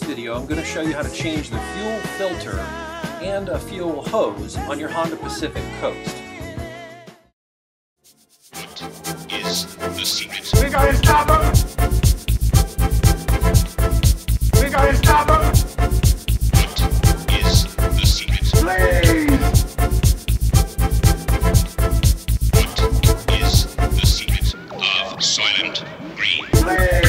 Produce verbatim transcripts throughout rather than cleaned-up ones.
this video, I'm going to show you how to change the fuel filter and a fuel hose on your Honda Pacific Coast. What is the secret? We gotta stop them! We gotta stop them! What is the secret? Please! What is the secret of silent green? Please!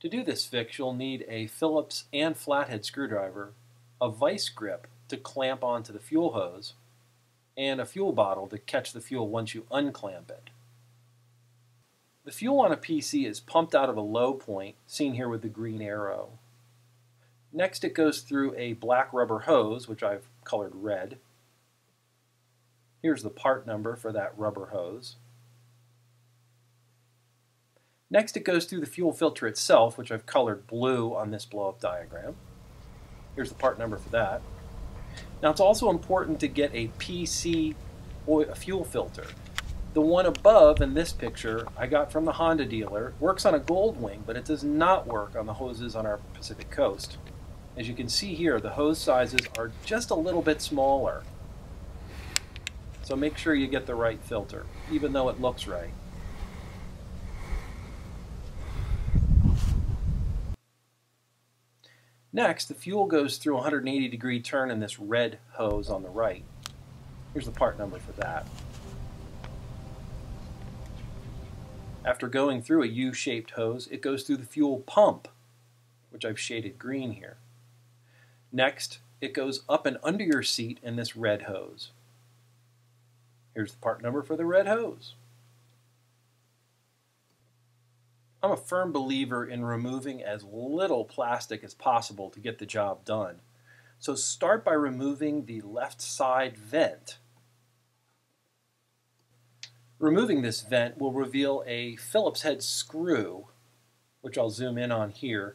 To do this fix, you'll need a Phillips and flathead screwdriver, a vice grip to clamp onto the fuel hose, and a fuel bottle to catch the fuel once you unclamp it. The fuel on a P C is pumped out of a low point, seen here with the green arrow. Next it goes through a black rubber hose, which I've colored red. Here's the part number for that rubber hose. Next it goes through the fuel filter itself, which I've colored blue on this blow-up diagram. Here's the part number for that. Now it's also important to get a P C oil fuel filter. The one above in this picture I got from the Honda dealer. It works on a Goldwing, but it does not work on the hoses on our Pacific Coast. As you can see here, the hose sizes are just a little bit smaller. So make sure you get the right filter, even though it looks right. Next, the fuel goes through a one hundred eighty degree turn in this red hose on the right. Here's the part number for that. After going through a U-shaped hose, it goes through the fuel pump, which I've shaded green here. Next, it goes up and under your seat in this red hose. Here's the part number for the red hose. I'm a firm believer in removing as little plastic as possible to get the job done. So start by removing the left side vent. Removing this vent will reveal a Phillips head screw, which I'll zoom in on here.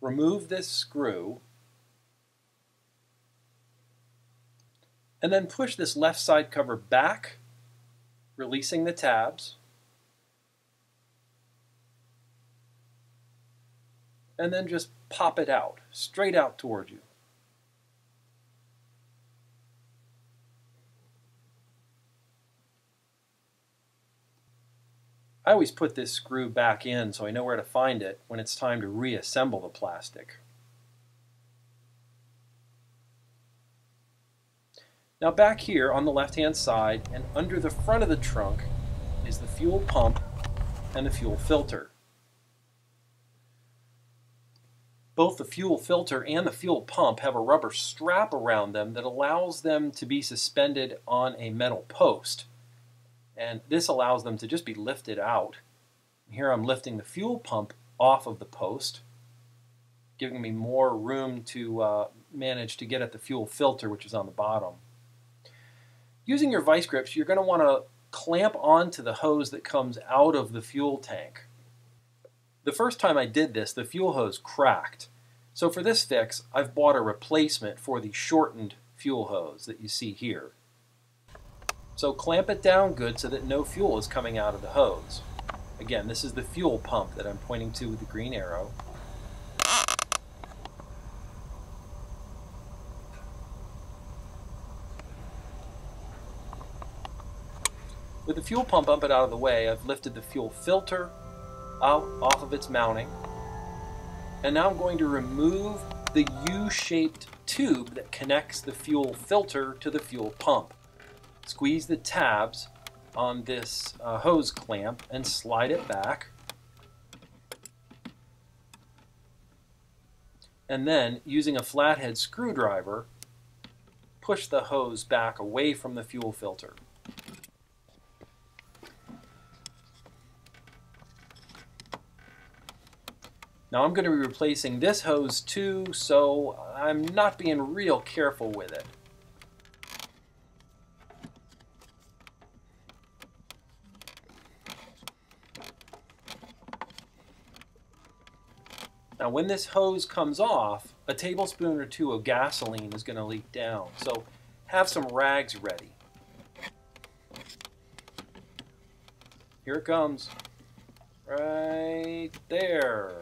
Remove this screw, and then push this left side cover back, releasing the tabs. And then just pop it out, straight out toward you. I always put this screw back in so I know where to find it when it's time to reassemble the plastic. Now back here on the left-hand side and under the front of the trunk is the fuel pump and the fuel filter. Both the fuel filter and the fuel pump have a rubber strap around them that allows them to be suspended on a metal post. And this allows them to just be lifted out. Here I'm lifting the fuel pump off of the post, giving me more room to uh, manage to get at the fuel filter, which is on the bottom. Using your vice grips, you're going to want to clamp onto the hose that comes out of the fuel tank. The first time I did this, the fuel hose cracked. So for this fix, I've bought a replacement for the shortened fuel hose that you see here. So clamp it down good so that no fuel is coming out of the hose. Again, this is the fuel pump that I'm pointing to with the green arrow. With the fuel pump up and out of the way, I've lifted the fuel filter out off of its mounting, and now I'm going to remove the U-shaped tube that connects the fuel filter to the fuel pump. Squeeze the tabs on this uh, hose clamp and slide it back, and then using a flathead screwdriver push the hose back away from the fuel filter. Now I'm going to be replacing this hose too, so I'm not being real careful with it. Now when this hose comes off, a tablespoon or two of gasoline is going to leak down, so have some rags ready. Here it comes, right there.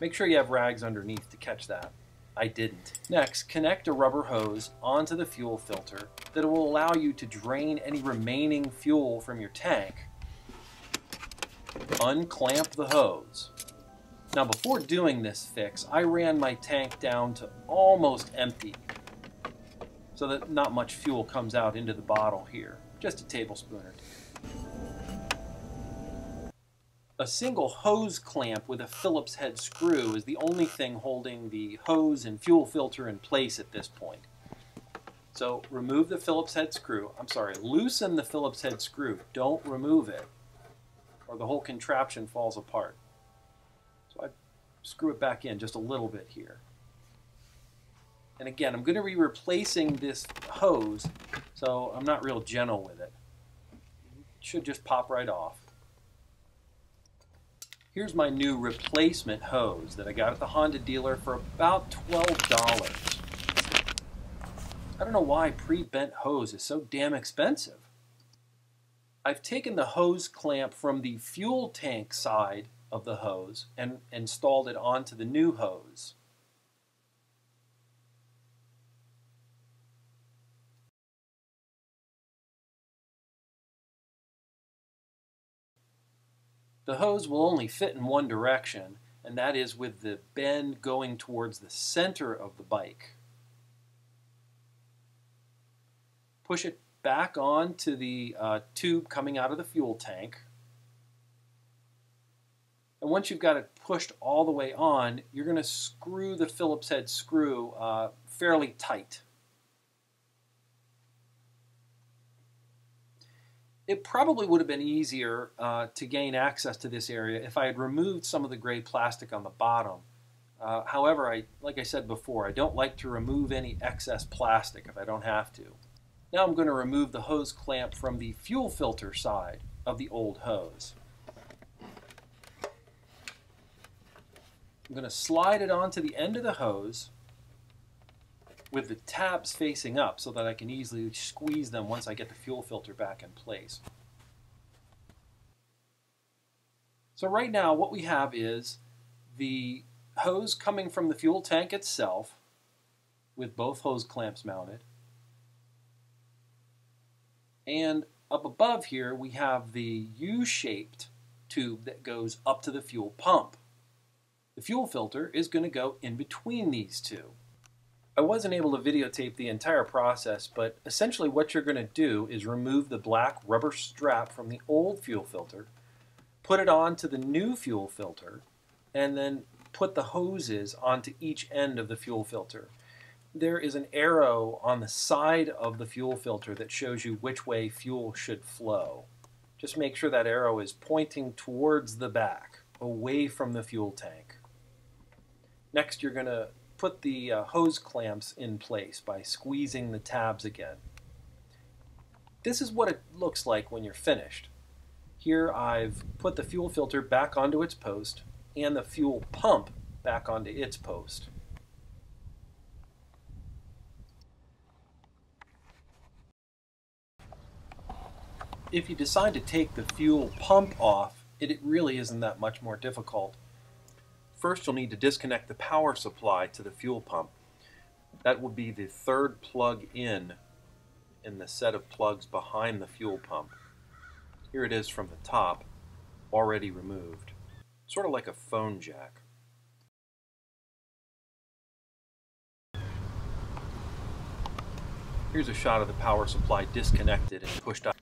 Make sure you have rags underneath to catch that. I didn't. Next, connect a rubber hose onto the fuel filter that will allow you to drain any remaining fuel from your tank. Unclamp the hose. Now before doing this fix, I ran my tank down to almost empty so that not much fuel comes out into the bottle here, just a tablespoon or two. A single hose clamp with a Phillips head screw is the only thing holding the hose and fuel filter in place at this point. So remove the Phillips head screw, I'm sorry, loosen the Phillips head screw, don't remove it, or the whole contraption falls apart. So I screw it back in just a little bit here. And again, I'm going to be replacing this hose, so I'm not real gentle with it. It should just pop right off. Here's my new replacement hose that I got at the Honda dealer for about twelve dollars. I don't know why pre-bent hose is so damn expensive. I've taken the hose clamp from the fuel tank side of the hose and installed it onto the new hose. The hose will only fit in one direction, and that is with the bend going towards the center of the bike. Push it back onto the uh, tube coming out of the fuel tank. And once you've got it pushed all the way on, you're going to screw the Phillips head screw uh, fairly tight. It probably would have been easier uh, to gain access to this area if I had removed some of the gray plastic on the bottom. Uh, however, I, like I said before, I don't like to remove any excess plastic if I don't have to. Now I'm going to remove the hose clamp from the fuel filter side of the old hose. I'm going to slide it onto the end of the hose with the tabs facing up so that I can easily squeeze them once I get the fuel filter back in place. So right now what we have is the hose coming from the fuel tank itself with both hose clamps mounted, and up above here we have the U-shaped tube that goes up to the fuel pump. The fuel filter is going to go in between these two. I wasn't able to videotape the entire process, but essentially what you're going to do is remove the black rubber strap from the old fuel filter, put it onto the new fuel filter, and then put the hoses onto each end of the fuel filter. There is an arrow on the side of the fuel filter that shows you which way fuel should flow. Just make sure that arrow is pointing towards the back, away from the fuel tank. Next, you're going to put the uh, hose clamps in place by squeezing the tabs again. This is what it looks like when you're finished. Here I've put the fuel filter back onto its post and the fuel pump back onto its post. If you decide to take the fuel pump off, it really isn't that much more difficult. First, you'll need to disconnect the power supply to the fuel pump. That will be the third plug in in the set of plugs behind the fuel pump. Here it is from the top, already removed, sort of like a phone jack. Here's a shot of the power supply disconnected and pushed out.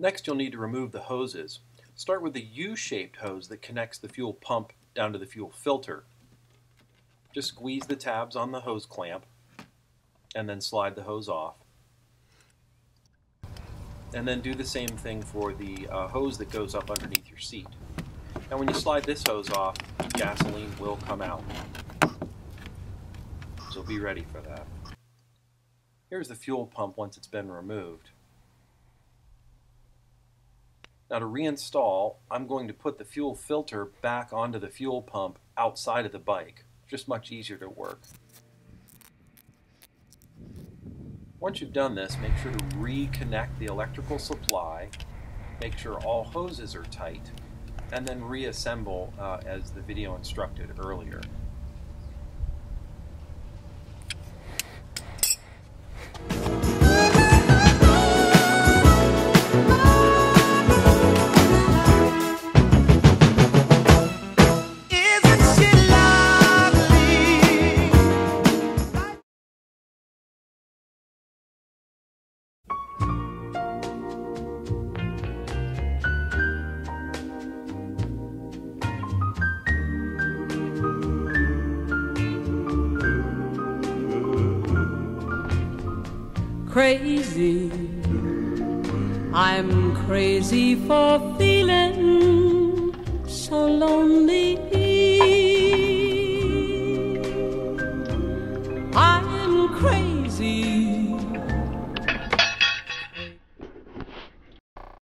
Next, you'll need to remove the hoses. Start with the U-shaped hose that connects the fuel pump down to the fuel filter. Just squeeze the tabs on the hose clamp and then slide the hose off. And then do the same thing for the uh, hose that goes up underneath your seat. Now when you slide this hose off, gasoline will come out. So be ready for that. Here's the fuel pump once it's been removed. Now to reinstall, I'm going to put the fuel filter back onto the fuel pump outside of the bike. It's just much easier to work. Once you've done this, make sure to reconnect the electrical supply, make sure all hoses are tight, and then reassemble uh, as the video instructed earlier. Crazy, I'm crazy for feeling so lonely.